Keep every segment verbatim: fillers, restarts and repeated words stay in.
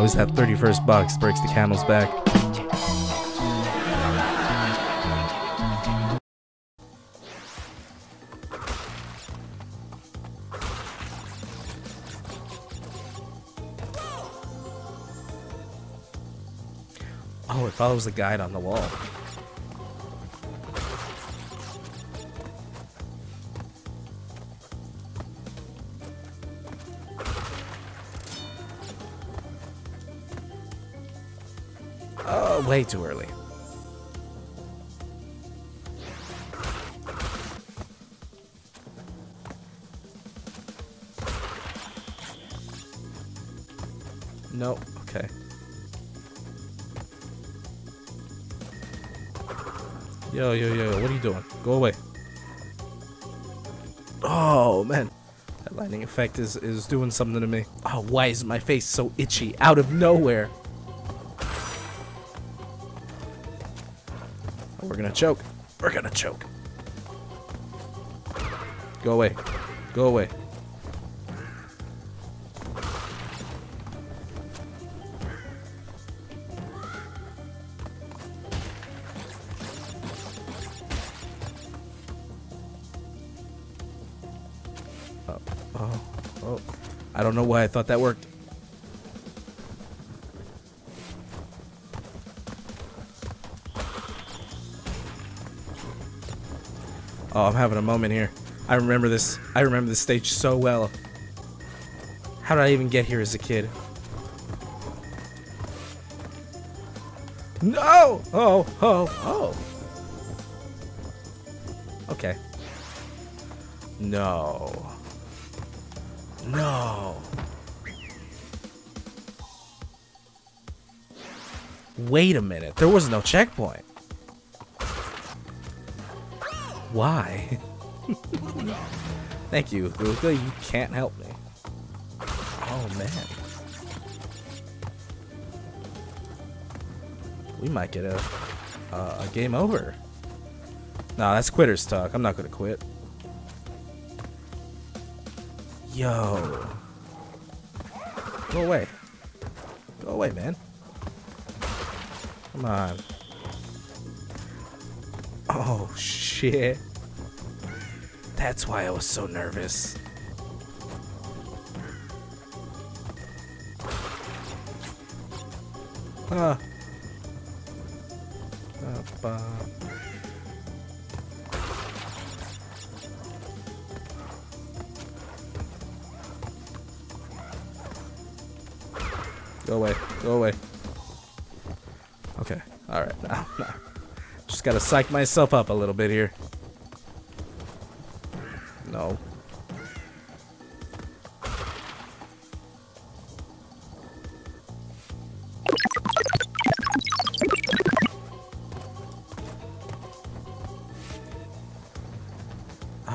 always that thirty-first box breaks the camel's back. Oh, it follows the guide on the wall. Oh, way too early. No, okay. Yo, yo, yo, what are you doing? Go away. Oh, man. That lightning effect is, is doing something to me. Oh, why is my face so itchy out of nowhere? Oh, we're gonna choke. We're gonna choke. Go away. Go away. Oh, oh. I don't know why I thought that worked. Oh, I'm having a moment here. I remember this. I remember this stage so well. How did I even get here as a kid? No! Oh, oh, oh. Okay. No. No. Wait a minute. There was no checkpoint. Why? Thank you, Luca. You can't help me. Oh, man. We might get a, uh, a game over. Nah, that's quitter's talk. I'm not gonna quit. Yo. Go away. Go away, man. Come on. Oh, shit. That's why I was so nervous. Ah. Up, uh. Go away. Go away. Okay. Alright. Now, now. Just gotta psych myself up a little bit here. No.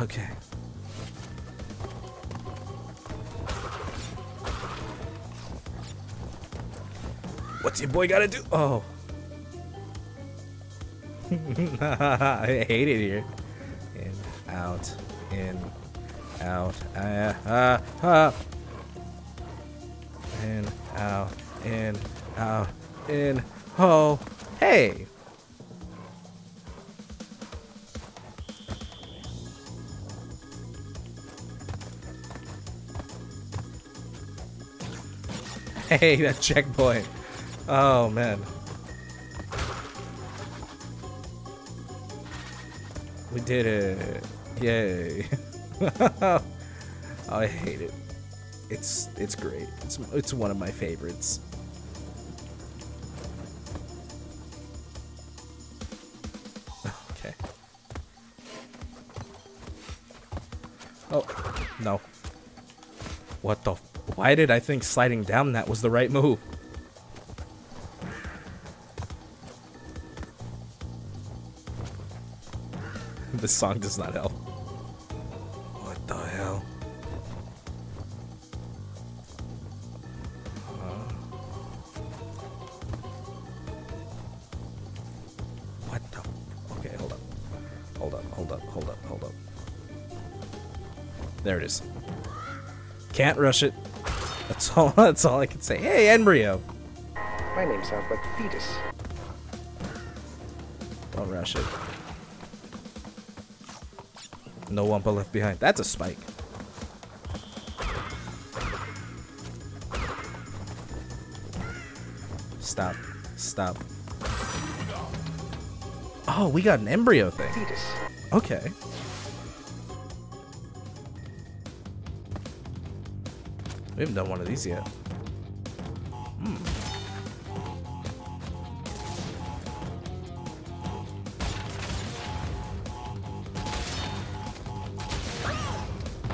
Okay. What's your boy gotta do? Oh. I hate it here. In, out, in, out, uh, uh, uh. In, out, in, out, in, ho. Hey! Hey, that checkpoint. Oh, man. We did it. Yay. Oh, I hate it. It's it's great. It's it's one of my favorites. Okay. Oh, no. What the f- why did I think sliding down that was the right move? This song does not help. What the hell? Uh, what the? Okay, hold up. Hold up, hold up, hold up, hold up. There it is. Can't rush it. That's all, that's all I can say. Hey, Embryo! My name sounds like fetus. Don't rush it. No Wumpa left behind. That's a spike. Stop. Stop. Oh, we got an embryo thing. Fetus. Okay. We haven't done one of these yet. Hmm.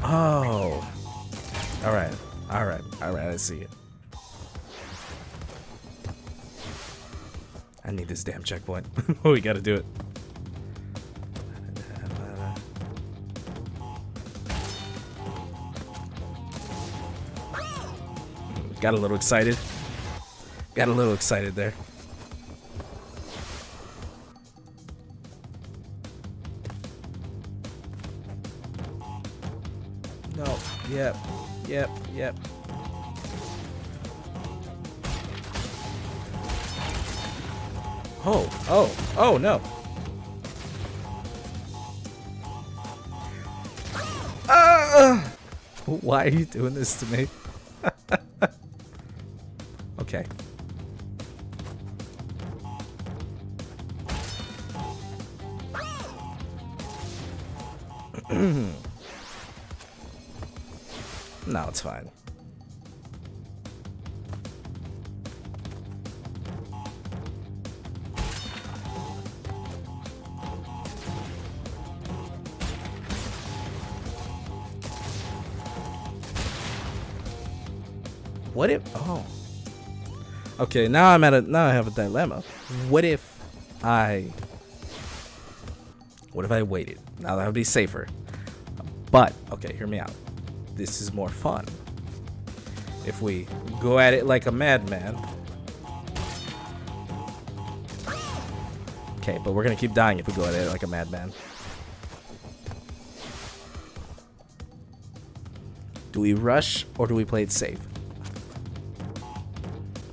Oh. All right. All right. All right. I see it. I need this damn checkpoint. We gotta do it. Got a little excited. Got a little excited there. No. Yep. Yep. Yep. Oh. Oh. Oh, no. Ah! Why are you doing this to me? Okay. No, it's fine. What if? Oh. Okay, now I'm at a now I have a dilemma. What if I What if I waited? Now that would be safer. But okay, hear me out. This is more fun. If we go at it like a madman. Okay, but we're gonna keep dying if we go at it like a madman. Do we rush or do we play it safe?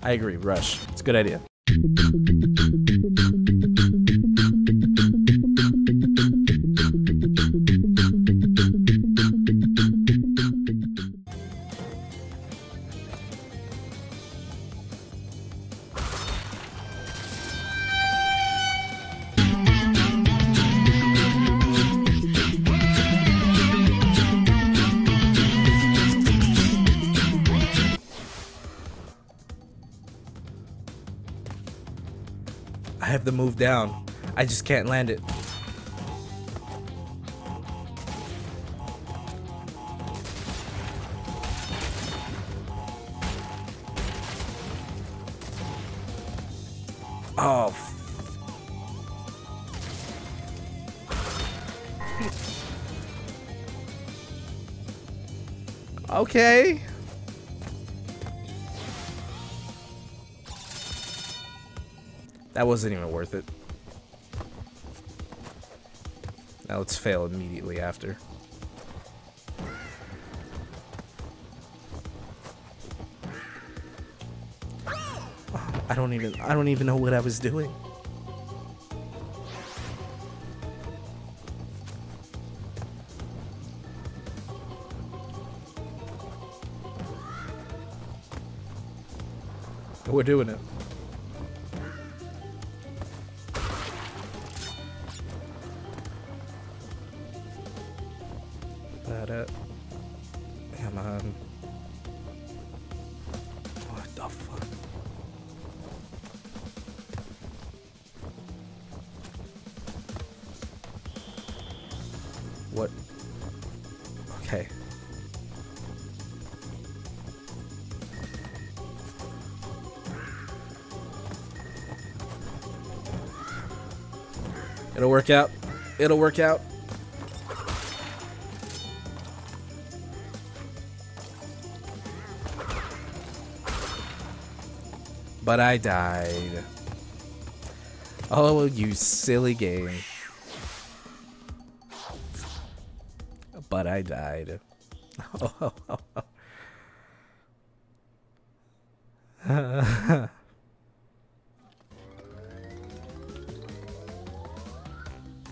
I agree, rush. It's a good idea. I have to move down. I just can't land it. Oh. Okay. That wasn't even worth it. Now let's fail immediately after. Oh, I don't even I don't even know what I was doing. But we're doing it. That Come on. What the fuck? What? Okay. It'll work out. It'll work out. But I died. Oh, you silly game. But I died.